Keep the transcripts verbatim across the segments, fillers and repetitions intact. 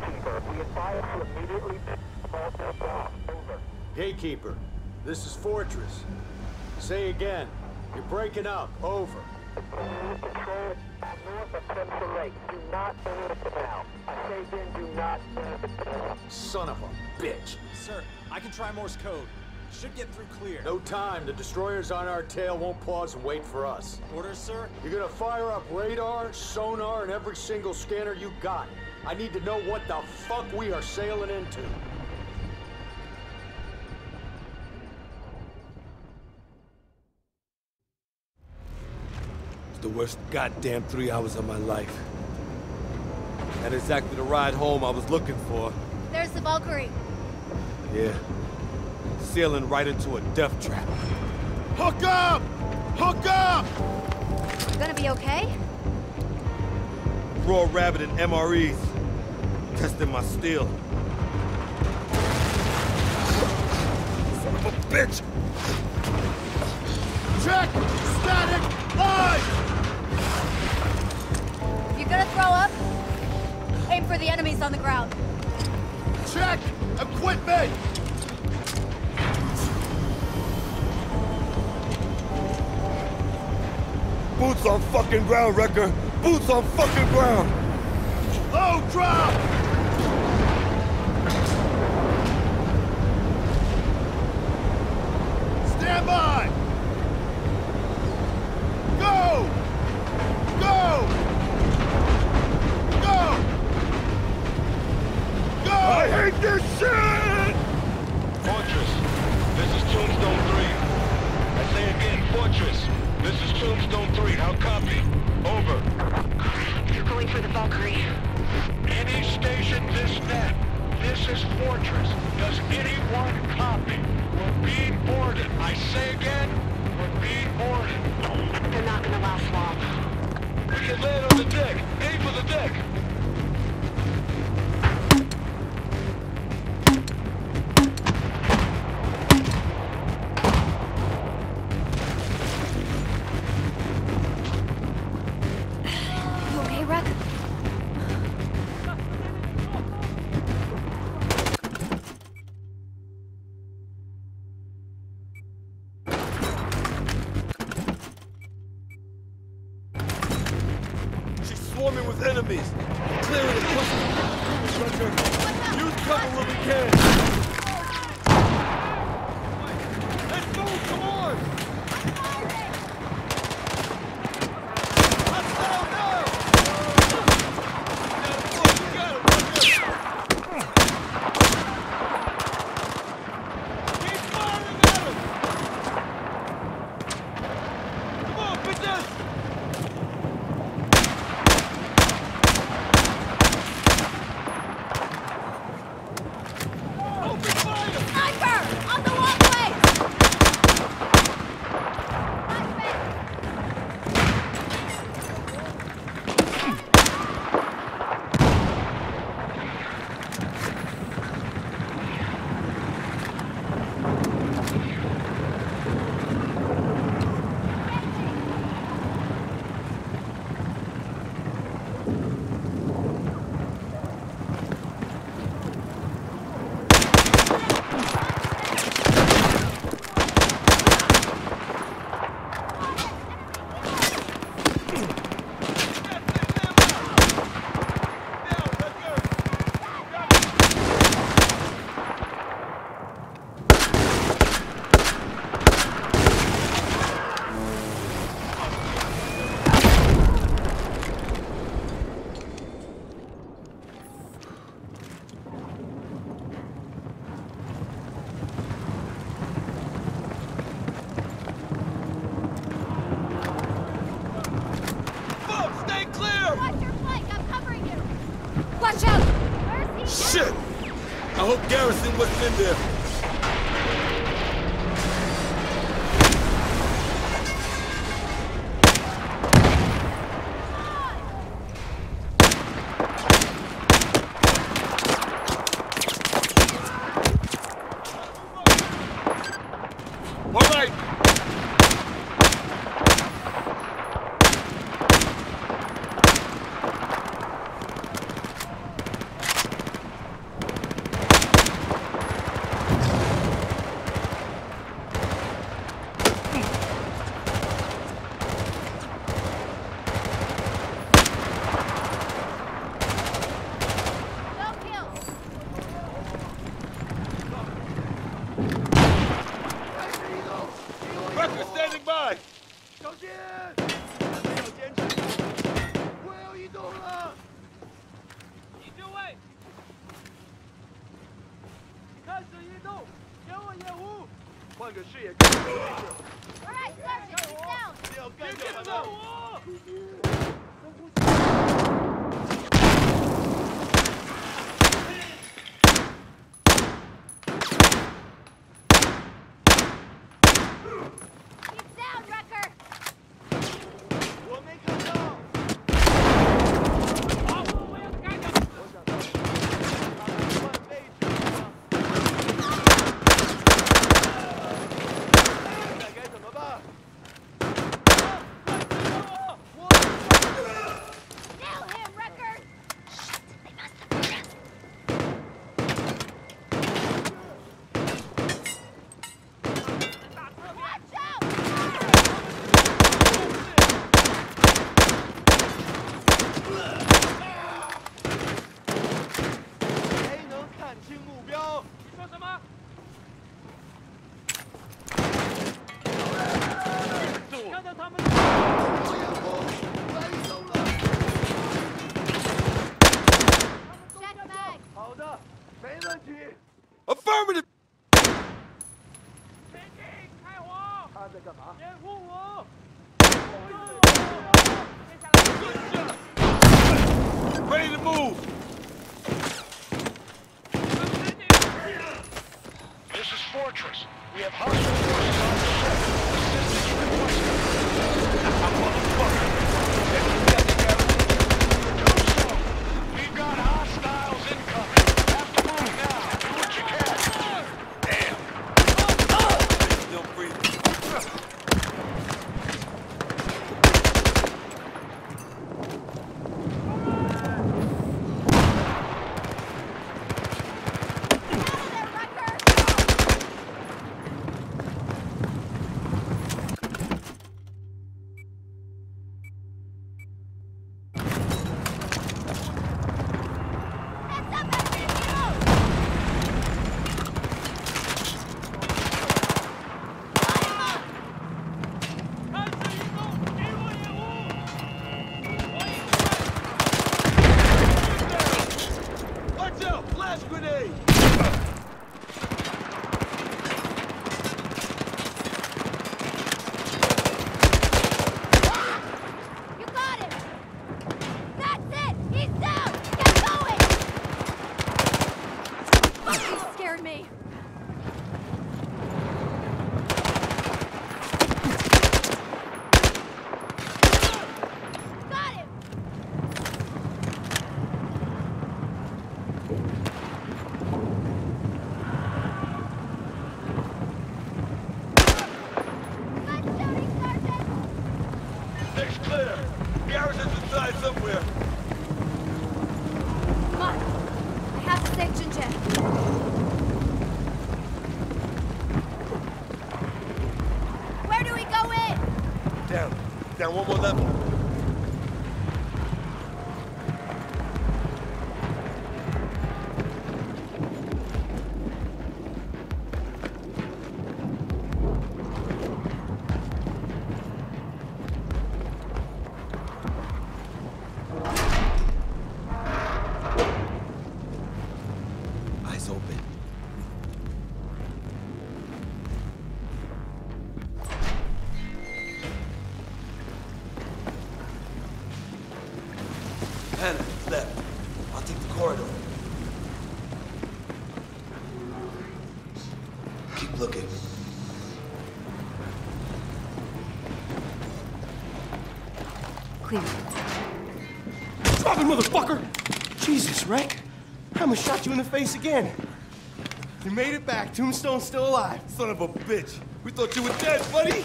Gatekeeper, we advise you immediately call the job. Over. Gatekeeper, this is Fortress. Say again. You're breaking up. Over. Continue control north of Central Lake. Do not move the canal. I say again, do not move the canal. Son of a bitch. Sir, I can try Morse code. Should get through clear. No time. The destroyers on our tail won't pause and wait for us. Orders, sir? You're gonna fire up radar, sonar, and every single scanner you got. I need to know what the fuck we are sailing into. It's the worst goddamn three hours of my life. That is exactly the ride home I was looking for. There's the Valkyrie. Yeah. Sailing right into a death trap. Hook up! Hook up! You gonna be okay? Raw rabbit and M R Es. Testing my steel. Son of a bitch! Check! Static! Live! You gonna throw up? Aim for the enemies on the ground. Check! Equipment! Boots on fucking ground, Recker! Boots on fucking ground! Low drop! Stand by! Go! Go! Go! Go! I hate this shit! Fortress, this is Tombstone three. I say again, Fortress. This is Tombstone three, how copy? Over. They're going for the Valkyrie. Any station this net. This is Fortress. Does anyone copy? We're being boarded. I say again, we're being boarded. They're not gonna last long. We can land on the deck. Aim for the deck. Reck, I'ma shot you in the face again. You made it back. Tombstone's still alive. Son of a bitch. We thought you were dead, buddy.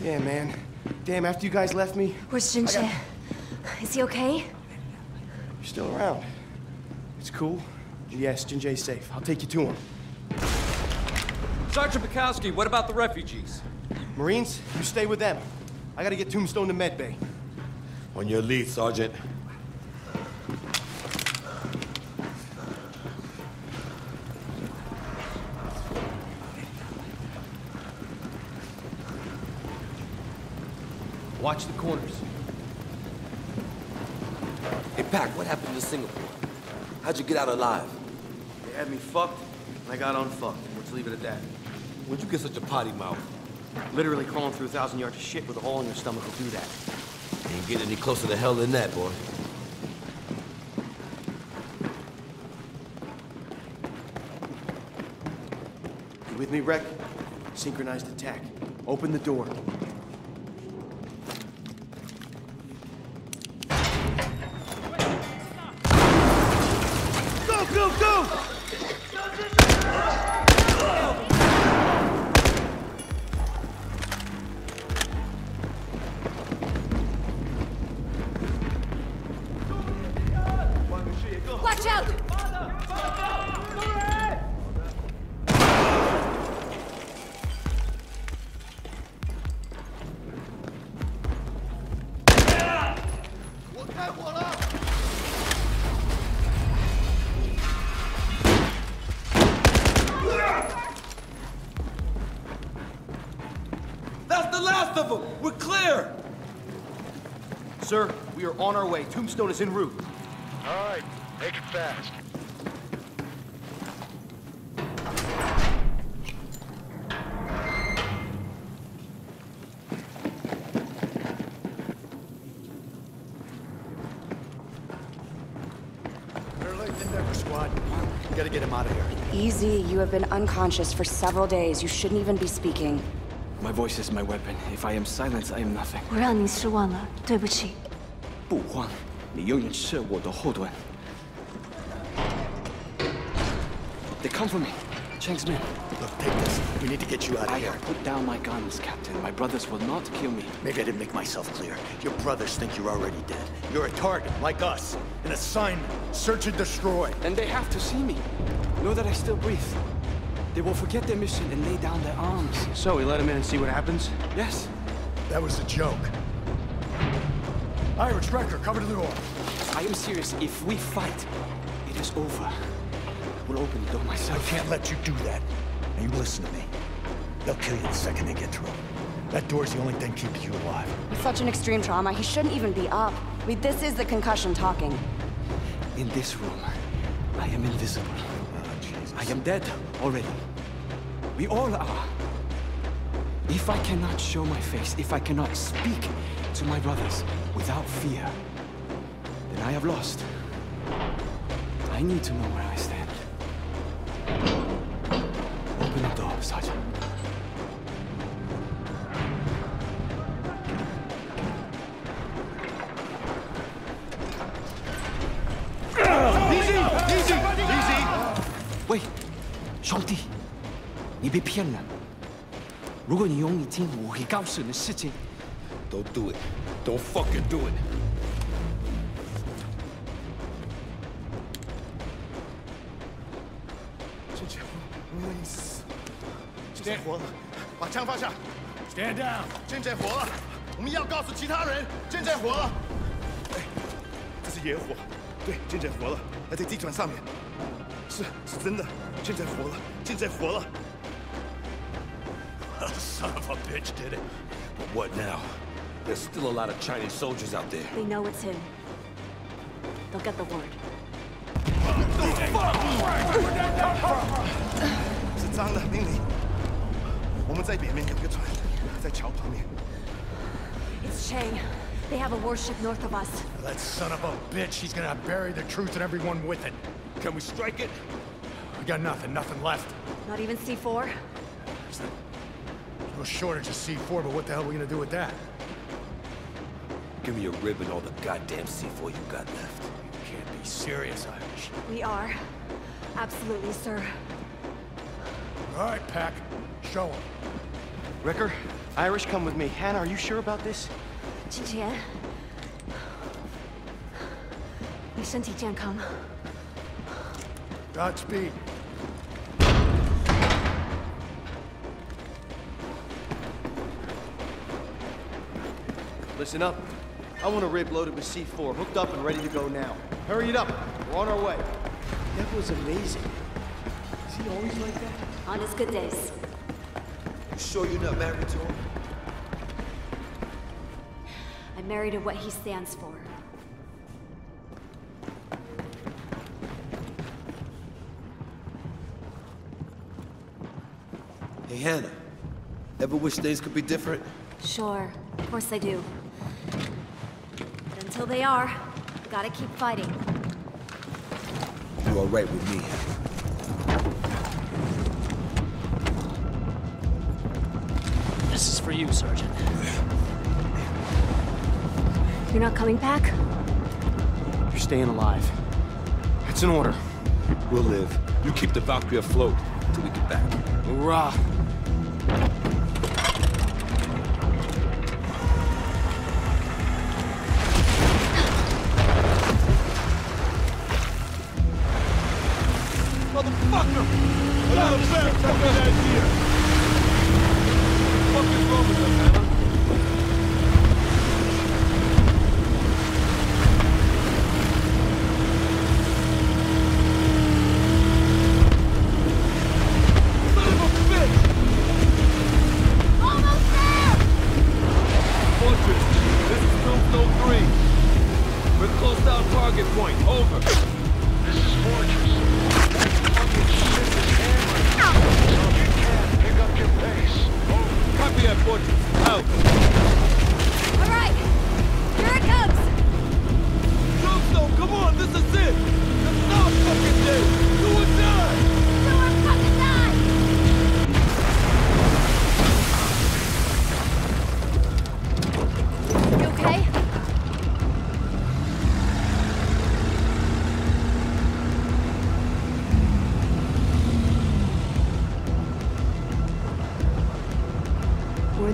Yeah, man. Damn, after you guys left me... Where's Jinxian? Got... Is he okay? You're still around. It's cool. Yes, Jinxian's safe. I'll take you to him. Sergeant Pakowski, what about the refugees? Marines, you stay with them. I gotta get Tombstone to Medbay. On your lead, Sergeant. Watch the corners. Hey, Pac, what happened to Singapore? How'd you get out alive? They had me fucked, and I got unfucked. Let's leave it at that. Where'd you get such a potty mouth? Literally crawling through a thousand yards of shit with a hole in your stomach will do that. You ain't getting any closer to hell than that, boy. You with me, Reck? Synchronized attack. Open the door. Sir, we are on our way. Tombstone is en route. All right, make it fast. Better late than never, squad. We gotta get him out of here. Easy, you have been unconscious for several days. You shouldn't even be speaking. My voice is my weapon. If I am silent, I am nothing. 我让你失望了，对不起。不慌，你永远是我的后盾。They come for me, Chang's men. Look, take this. We need to get you out of I here. I have put down my guns, Captain. My brothers will not kill me. Maybe I didn't make myself clear. Your brothers think you're already dead. You're a target, like us. An assignment. Search and destroy. And they have to see me. Know that I still breathe. They will forget their mission and lay down their arms. So we let them in and see what happens? Yes. That was a joke. Irish, Recker, cover to the door. I am serious. If we fight, it is over. I will open the door myself. I can't let you do that. Now you listen to me. They'll kill you the second they get through. That door's the only thing keeping you alive. With such an extreme trauma, he shouldn't even be up. I mean, this is the concussion talking. In this room, I am invisible. I am dead already. We all are. If I cannot show my face, if I cannot speak to my brothers without fear, then I have lost. I need to know where I stand. Open the door, Sergeant. Shorty, 你被骗了。如果你用一件武器告诉你的事情 ，Don't do it. Don't fucking do it. Stand. 把枪放下。Stand down. 真正活了，我们要告诉其他人，真正活了。哎，这是野火。对，真正活了，还在地毯上面。 是是真的，现在活了，现在活了。Son of a bitch did it, but what now? There's still a lot of Chinese soldiers out there. They know it's him. They'll get the word.是张的命令。我们在北面有个船，在桥旁边。It's Chang. They have a warship north of us. That son of a bitch. He's gonna bury the truth and everyone with it. Can we strike it? We got nothing, nothing left. Not even C four? There's no shortage of C four, but what the hell are we gonna do with that? Give me a rib and all the goddamn C four you got left. You can't be serious, Irish. We are. Absolutely, sir. All right, Pac. Show him. Recker, Irish, come with me. Hannah, are you sure about this? Jinxian. 你身体健康吗? Godspeed. Listen up. I want a rib loaded with C four, hooked up and ready to go now. Hurry it up. We're on our way. That was amazing. Is he always like that? On his good days. You sure you're not married to him? I'm married to what he stands for. Hey, Hannah. Ever wish things could be different? Sure. Of course I do. But until they are, gotta keep fighting. You are right with me. This is for you, Sergeant. You're not coming back? You're staying alive. That's an order. We'll live. You keep the Valkyrie afloat until we get back. Hoorah!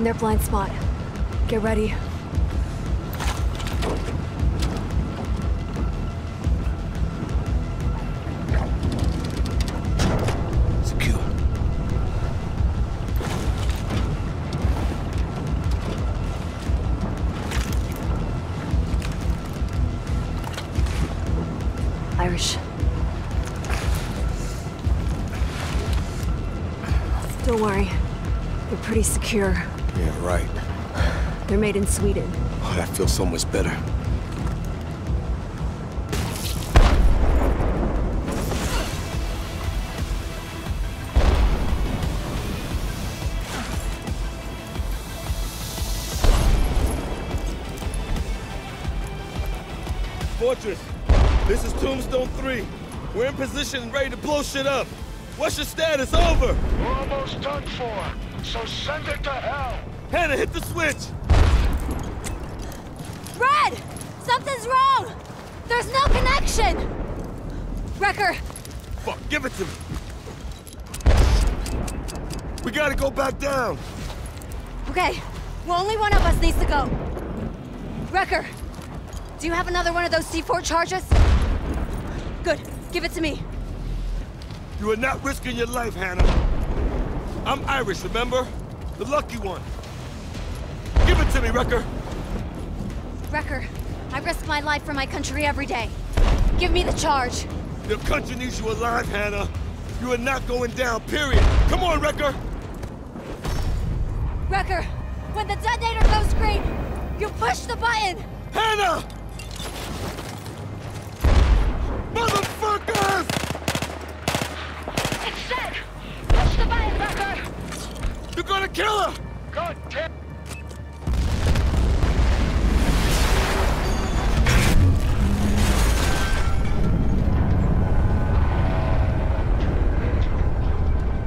Their blind spot. Get ready. Secure. Irish. Don't worry. They're pretty secure. Yeah, right. They're made in Sweden. Oh, that feels so much better. Fortress, this is Tombstone three. We're in position, ready to blow shit up. What's your status? Over! We're almost done for. So send it to hell! Hannah, hit the switch! Red! Something's wrong! There's no connection! Recker! Fuck, give it to me! We gotta go back down! Okay, well, only one of us needs to go. Recker, do you have another one of those C four charges? Good, give it to me. You are not risking your life, Hannah. I'm Irish, remember? The lucky one. Give it to me, Recker. Recker, I risk my life for my country every day. Give me the charge. Your country needs you alive, Hannah. You are not going down, period. Come on, Recker. Recker, when the detonator goes green, you push the button. Hannah! Motherfuckers! You're gonna kill her! God damn!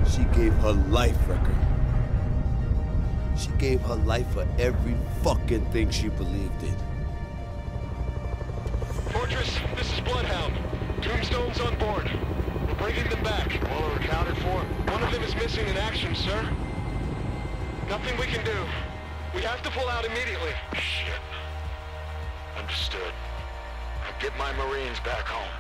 She gave her life, Recker. She gave her life for every fucking thing she believed in. Fortress, this is Bloodhound. Tombstone's on board. We're bringing them back. All are accounted for. One of them is missing in action, sir. Nothing we can do. We have to pull out immediately. Shit. Understood. I'll get my Marines back home.